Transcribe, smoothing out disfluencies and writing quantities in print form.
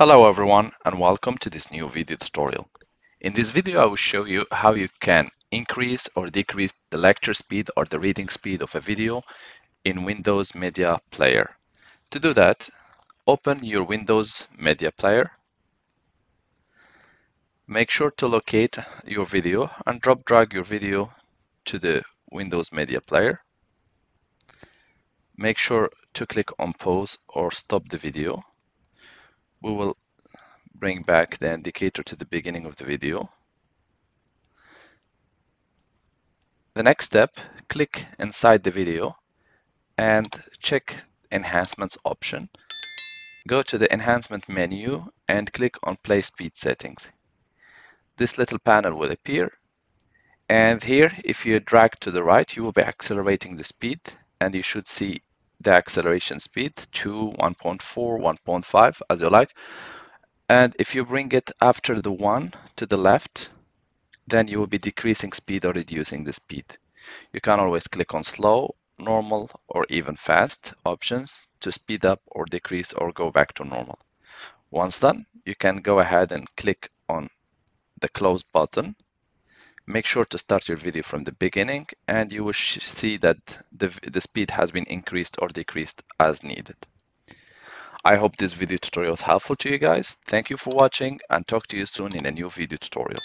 Hello everyone and welcome to this new video tutorial. In this video I will show you how you can increase or decrease the lecture speed or the reading speed of a video in Windows Media Player. To do that, open your Windows Media Player. Make sure to locate your video and drag your video to the Windows Media Player. Make sure to click on pause or stop the video. We will bring back the indicator to the beginning of the video. The next step, click inside the video and check enhancements option. Go to the enhancement menu and click on play speed settings. This little panel will appear, and here if you drag to the right you will be accelerating the speed, and you should see the acceleration speed to 1.4, 1.5 as you like. And if you bring it after the 1 to the left, then you will be decreasing speed or reducing the speed. You can always click on slow, normal or even fast options to speed up or decrease or go back to normal. Once done, you can go ahead and click on the close button. Make sure to start your video from the beginning, and you will see that the speed has been increased or decreased as needed. I hope this video tutorial is helpful to you guys. Thank you for watching and talk to you soon in a new video tutorial.